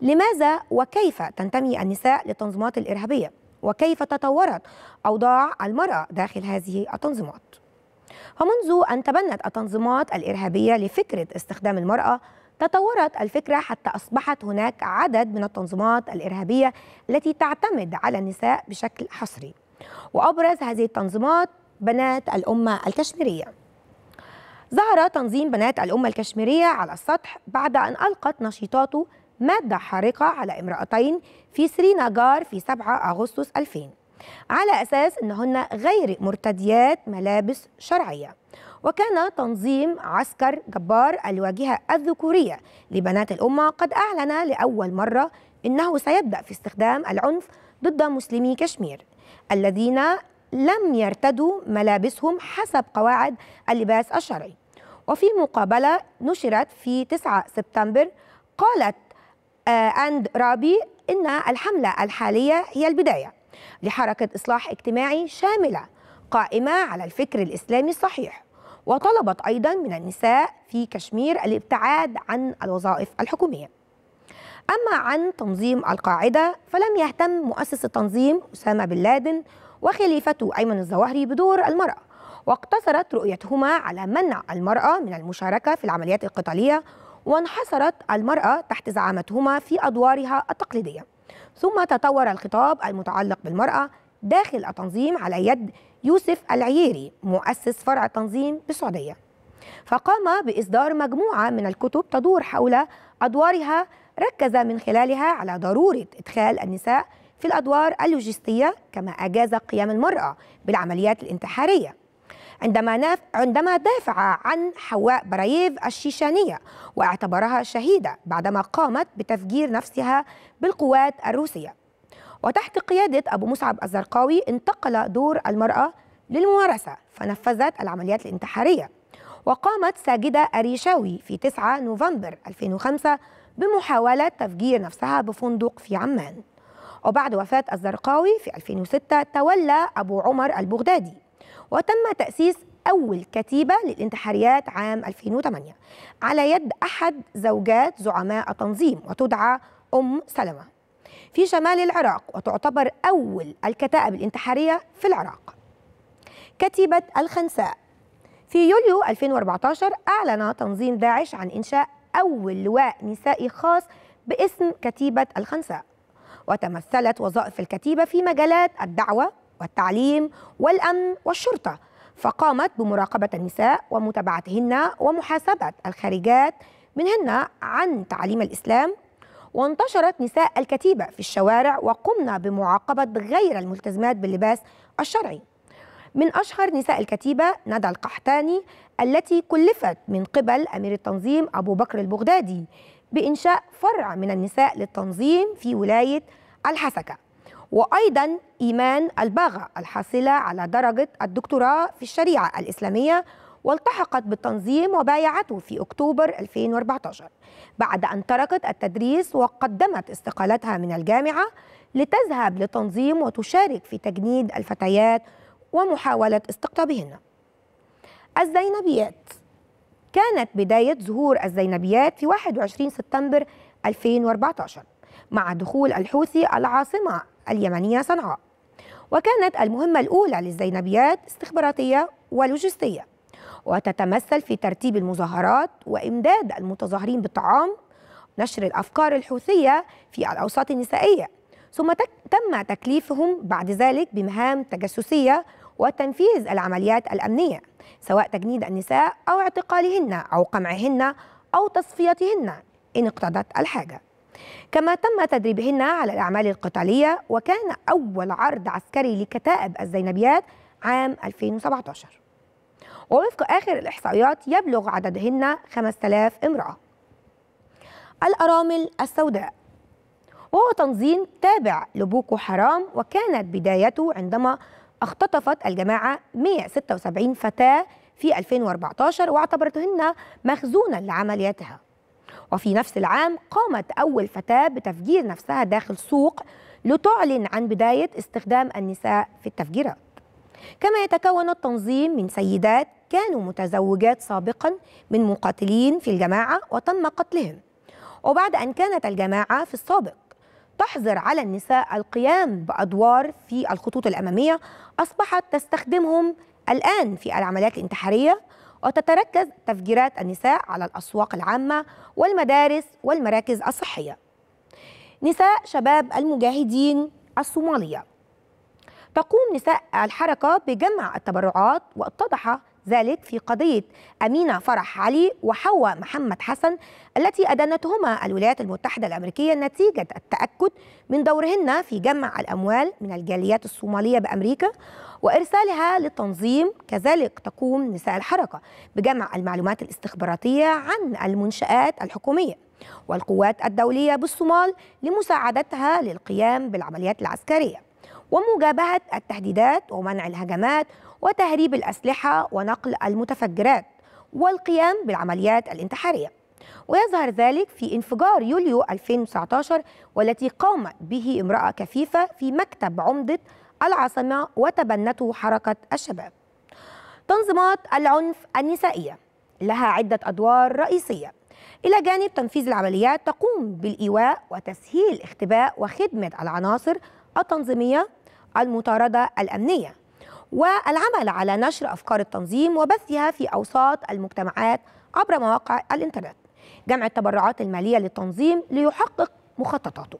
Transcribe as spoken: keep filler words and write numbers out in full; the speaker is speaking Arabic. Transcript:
لماذا وكيف تنتمي النساء للتنظيمات الإرهابية؟ وكيف تطورت أوضاع المرأة داخل هذه التنظيمات؟ فمنذ أن تبنت التنظيمات الإرهابية لفكرة استخدام المرأة، تطورت الفكرة حتى أصبحت هناك عدد من التنظيمات الإرهابية التي تعتمد على النساء بشكل حصري، وأبرز هذه التنظيمات بنات الأمة الكشميرية. ظهر تنظيم بنات الأمة الكشميرية على السطح بعد أن ألقت نشيطاته مادة حارقة على امرأتين في سرينجار في سبعة أغسطس ألفين على أساس أنهن غير مرتديات ملابس شرعية. وكان تنظيم عسكر جبار الواجهة الذكورية لبنات الأمة قد أعلن لأول مرة أنه سيبدأ في استخدام العنف ضد مسلمي كشمير الذين لم يرتدوا ملابسهم حسب قواعد اللباس الشرعي. وفي مقابلة نشرت في تسعة سبتمبر قالت أند رابي إن الحملة الحالية هي البداية لحركة إصلاح اجتماعي شاملة قائمة على الفكر الإسلامي الصحيح، وطلبت أيضا من النساء في كشمير الابتعاد عن الوظائف الحكومية. أما عن تنظيم القاعدة فلم يهتم مؤسس التنظيم أسامة بن لادن وخليفته أيمن الظواهري بدور المرأة، واقتصرت رؤيتهما على منع المرأة من المشاركة في العمليات القتالية، وانحصرت المرأة تحت زعامتهما في أدوارها التقليدية. ثم تطور الخطاب المتعلق بالمرأة داخل التنظيم على يد يوسف العييري مؤسس فرع التنظيم بالسعودية، فقام بإصدار مجموعة من الكتب تدور حول أدوارها، ركز من خلالها على ضرورة إدخال النساء في الأدوار اللوجستية، كما أجاز قيام المرأة بالعمليات الانتحارية. عندما عندما دافع عن حواء براييف الشيشانية واعتبرها شهيدة بعدما قامت بتفجير نفسها بالقوات الروسية. وتحت قيادة أبو مصعب الزرقاوي انتقل دور المرأة للممارسة، فنفذت العمليات الانتحارية. وقامت ساجدة الريشاوي في تسعة نوفمبر ألفين وخمسة بمحاولة تفجير نفسها بفندق في عمان. وبعد وفاة الزرقاوي في ألفين وستة تولى أبو عمر البغدادي، وتم تأسيس أول كتيبة للانتحاريات عام ألفين وثمانية على يد أحد زوجات زعماء التنظيم وتدعى أم سلمة في شمال العراق، وتعتبر أول الكتائب الانتحارية في العراق. كتيبة الخنساء في يوليو ألفين وأربعة عشر أعلن تنظيم داعش عن إنشاء أول لواء نسائي خاص باسم كتيبة الخنساء، وتمثلت وظائف الكتيبة في مجالات الدعوة والتعليم والأمن والشرطة، فقامت بمراقبة النساء ومتابعتهن ومحاسبة الخارجات منهن عن تعليم الإسلام. وانتشرت نساء الكتيبة في الشوارع، وقمنا بمعاقبة غير الملتزمات باللباس الشرعي. من أشهر نساء الكتيبة ندى القحطاني التي كلفت من قبل أمير التنظيم أبو بكر البغدادي بإنشاء فرع من النساء للتنظيم في ولاية الحسكة، وأيضا إيمان البغا الحاصلة على درجة الدكتوراه في الشريعة الإسلامية، والتحقت بالتنظيم وبايعته في أكتوبر ألفين وأربعة عشر بعد أن تركت التدريس وقدمت استقالتها من الجامعة لتذهب للتنظيم وتشارك في تجنيد الفتيات ومحاولة استقطابهن. الزينبيات كانت بداية ظهور الزينبيات في واحد وعشرين سبتمبر ألفين وأربعة عشر مع دخول الحوثي العاصمة اليمنية صنعاء. وكانت المهمة الأولى للزينبيات استخباراتية ولوجستية، وتتمثل في ترتيب المظاهرات وإمداد المتظاهرين بالطعام، نشر الأفكار الحوثية في الأوساط النسائية، ثم تم تكليفهم بعد ذلك بمهام تجسسية وتنفيذ العمليات الأمنية، سواء تجنيد النساء أو اعتقالهن أو قمعهن أو تصفيتهن إن اقتضت الحاجة. كما تم تدريبهن على الأعمال القتالية، وكان أول عرض عسكري لكتائب الزينبيات عام ألفين وسبعة عشر، ووفق آخر الإحصائيات يبلغ عددهن خمسة آلاف امرأة. الأرامل السوداء وهو تنظيم تابع لبوكو حرام، وكانت بدايته عندما اختطفت الجماعة مئة وستة وسبعين فتاة في ألفين وأربعة عشر واعتبرتهن مخزونا لعملياتها. وفي نفس العام قامت أول فتاة بتفجير نفسها داخل سوق لتعلن عن بداية استخدام النساء في التفجيرات. كما يتكون التنظيم من سيدات كانوا متزوجات سابقا من مقاتلين في الجماعة وتم قتلهم، وبعد أن كانت الجماعة في السابق تحظر على النساء القيام بأدوار في الخطوط الأمامية، أصبحت تستخدمهم الآن في العمليات الانتحارية، وتتركز تفجيرات النساء على الأسواق العامة والمدارس والمراكز الصحية. نساء شباب المجاهدين الصومالية: تقوم نساء الحركة بجمع التبرعات، واتضح ذلك في قضية أمينة فرح علي وحواء محمد حسن التي أدانتهما الولايات المتحدة الأمريكية نتيجة التأكد من دورهن في جمع الأموال من الجاليات الصومالية بأمريكا وإرسالها للتنظيم. كذلك تقوم نساء الحركة بجمع المعلومات الاستخباراتية عن المنشآت الحكومية والقوات الدولية بالصومال لمساعدتها للقيام بالعمليات العسكرية ومجابهة التهديدات ومنع الهجمات وتهريب الأسلحة ونقل المتفجرات والقيام بالعمليات الانتحارية. ويظهر ذلك في انفجار يوليو ألفين وتسعة عشر والتي قامت به امرأة كفيفة في مكتب عمدة العاصمة وتبنته حركة الشباب. تنظيمات العنف النسائية لها عدة أدوار رئيسية إلى جانب تنفيذ العمليات. تقوم بالإيواء وتسهيل اختباء وخدمة العناصر التنظيمية، المطاردة الأمنية، والعمل على نشر أفكار التنظيم وبثها في أوساط المجتمعات عبر مواقع الإنترنت، جمع التبرعات المالية للتنظيم ليحقق مخططاته.